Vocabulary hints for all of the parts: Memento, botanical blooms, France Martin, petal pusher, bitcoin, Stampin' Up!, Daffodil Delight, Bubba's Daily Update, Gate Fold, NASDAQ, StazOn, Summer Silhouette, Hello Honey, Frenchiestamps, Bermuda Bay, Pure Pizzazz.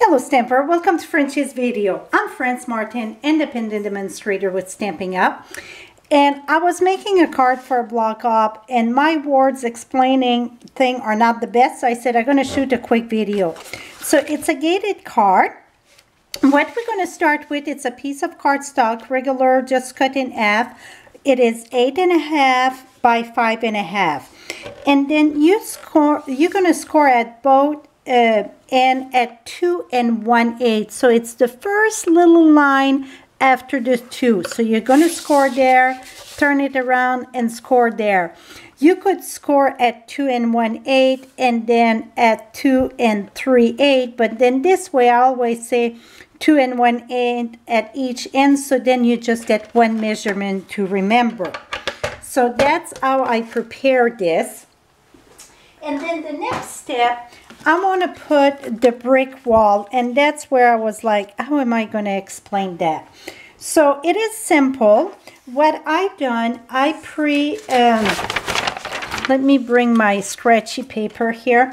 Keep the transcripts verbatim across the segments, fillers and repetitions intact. Hello Stamper, welcome to Frenchie's video. I'm France Martin, independent demonstrator with Stampin' Up! And I was making a card for a block up and my words explaining thing are not the best, so I said I'm going to shoot a quick video. So it's a gated card. What we're going to start with, it's a piece of cardstock, regular, just cut in half. It is eight and a half by five and a half. And then you score, you're going to score at both Uh, and at two and one eighth, so it's the first little line after the two, so you're going to score there, turn it around and score there. You could score at two and one eighth and then at two and three eighths, but then this way I always say two and one eighth at each end, so then you just get one measurement to remember. So that's how I prepare this. And then the next step, I'm going to put the brick wall, and that's where I was like, how am I going to explain that? So it is simple. What I've done, I pre, um, let me bring my scratchy paper here.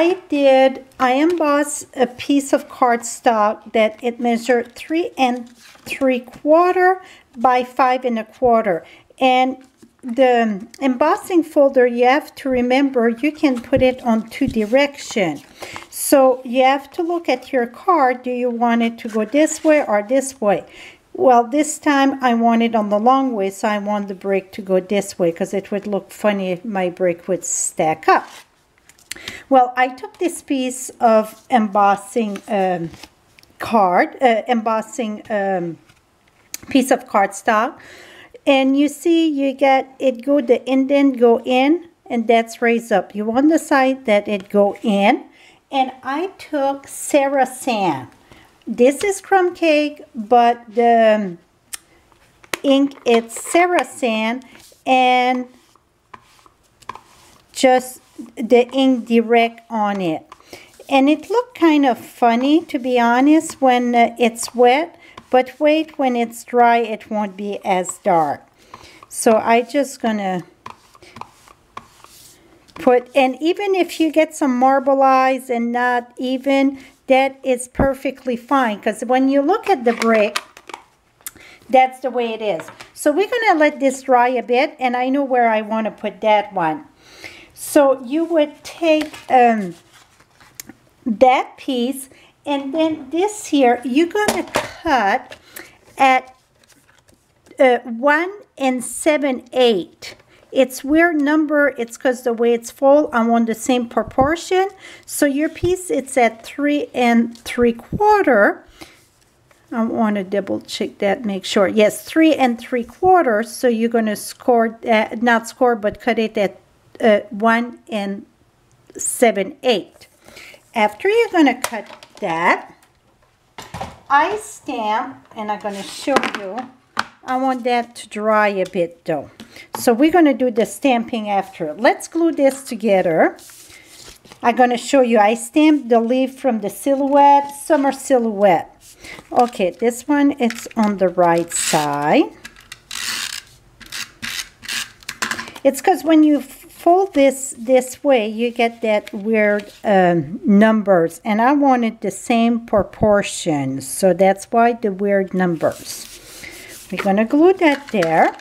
I did, I embossed a piece of cardstock that it measured three and three quarter by five and a quarter. And the embossing folder, you have to remember you can put it on two directions, so you have to look at your card. Do you want it to go this way or this way? Well, this time I want it on the long way, so I want the brick to go this way because it would look funny if my brick would stack up. Well, I took this piece of embossing um, card uh, embossing um, piece of cardstock. And you see, you get it go, the indent go in, and that's raised up. You want the side that it go in. And I took Sarah Sand. This is crumb cake, but the ink, it's Sarah Sand. And just the ink direct on it. And it looked kind of funny, to be honest, when uh, it's wet. But wait, when it's dry, it won't be as dark. So I just gonna put, and even if you get some marble eyes and not even, that is perfectly fine. Because when you look at the brick, that's the way it is. So we're gonna let this dry a bit, and I know where I wanna put that one. So you would take um, that piece, and then this here, you're gonna cut at uh, one and seven eight. It's weird number, it's because the way it's full, I want the same proportion. So your piece, it's at three and three quarter. I wanna double check that, make sure. Yes, three and three quarter. So you're gonna score, uh, not score, but cut it at uh, one and seven eight. After you're gonna cut that, I stamp, and I'm going to show you. I want that to dry a bit though, so we're going to do the stamping after. Let's glue this together. I'm going to show you. I stamped the leaf from the silhouette, Summer Silhouette. Okay, this one, it's on the right side. It's because when you fold this this way, you get that weird um, numbers, and I wanted the same proportion, so that's why the weird numbers. We're gonna glue that there.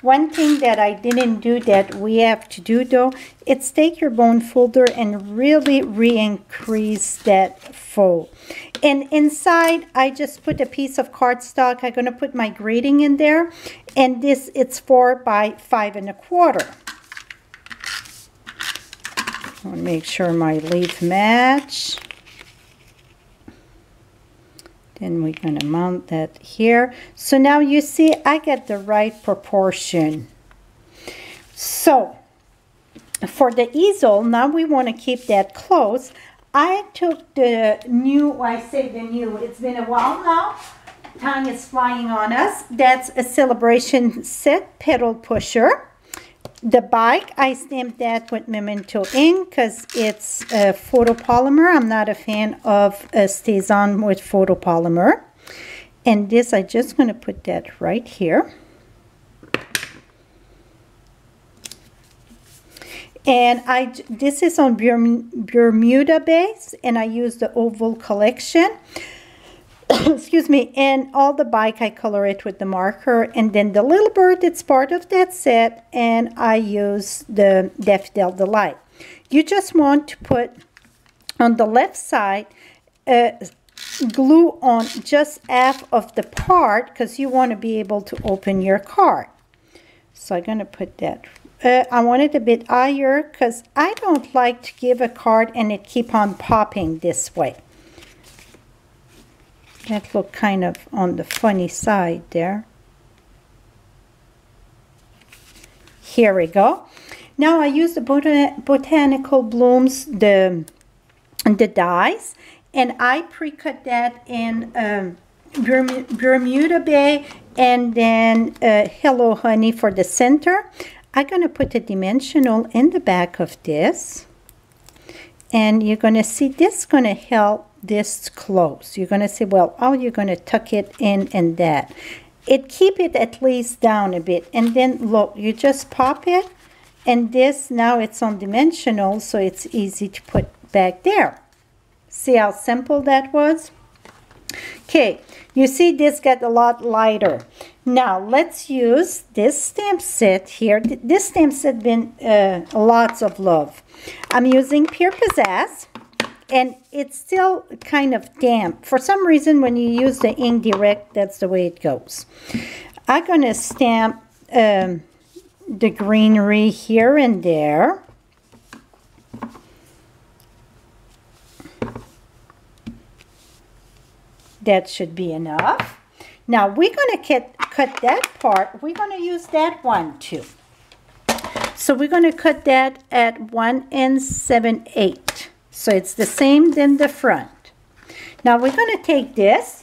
One thing that I didn't do that we have to do though, it's take your bone folder and really re-increase that fold. And inside, I just put a piece of cardstock. I'm gonna put my grading in there, and this, it's four by five and a quarter. Make sure my leaf match. Then we're going to mount that here. So now you see I get the right proportion. So for the easel, now we want to keep that close. I took the new, I say the new, it's been a while now. Time is flying on us. That's a celebration set, petal pusher. The bike, I stamped that with Memento ink because it's a photopolymer. I'm not a fan of a StazOn with photopolymer. And this, I just going to put that right here. And I, this is on Bermuda Bay, and I use the Oval Collection. Excuse me. And all the bike, I color it with the marker. And then the little bird, it's part of that set, and I use the Daffodil Delight. You just want to put on the left side, uh, glue on just half of the part, because you want to be able to open your card. So I'm going to put that. Uh, I want it a bit higher because I don't like to give a card and it keep on popping this way. That look kind of on the funny side there. Here we go. Now I use the botan botanical blooms, the, the dies, and I pre-cut that in um, Bermuda Bay, and then uh, Hello Honey for the center. I'm going to put a dimensional in the back of this, and you're going to see this is going to help this close. You're going to say, well, oh, you're going to tuck it in and that. It keep it at least down a bit, and then look, you just pop it, and this, now it's on dimensional, so it's easy to put back there. See how simple that was? Okay, you see this got a lot lighter. Now let's use this stamp set here. This stamp set been uh, lots of love. I'm using Pure Pizzazz, and it's still kind of damp. For some reason, when you use the ink direct, that's the way it goes. I'm gonna stamp um, the greenery here and there. That should be enough. Now we're going to cut, cut that part. We're going to use that one too. So we're going to cut that at one and seven eighths. So it's the same than the front. Now we're going to take this.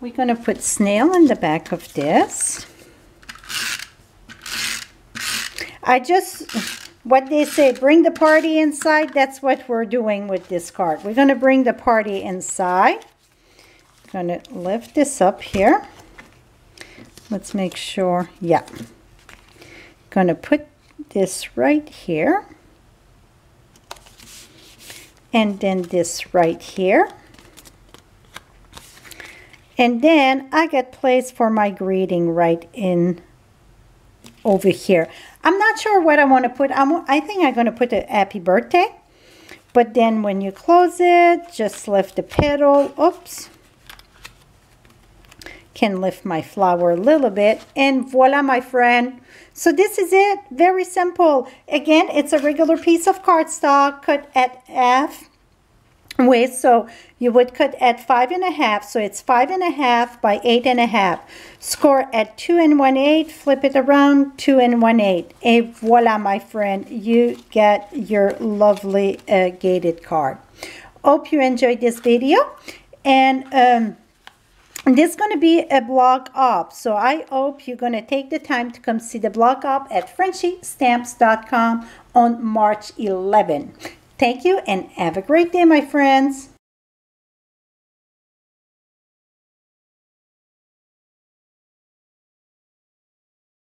We're going to put snail in the back of this. I just, what they say, bring the party inside. That's what we're doing with this card. We're going to bring the party inside. I'm going to lift this up here. Let's make sure. Yeah. Going to put this right here. And then this right here. And then I get place for my greeting right in over here. I'm not sure what I want to put. I'm, I think I'm going to put a happy birthday. But then when you close it, just lift the petal. Oops. Can lift my flower a little bit. And voila, my friend. So this is it. Very simple. Again, it's a regular piece of cardstock cut at half. Ways, so you would cut at five and a half, so it's five and a half by eight and a half. Score at two and one eighth, flip it around, two and one eighth. And voila, my friend, you get your lovely uh, gated card. Hope you enjoyed this video, and um, this is going to be a blog op, so I hope you're going to take the time to come see the blog op at Frenchie stamps dot com on March eleventh. Thank you and have a great day, my friends.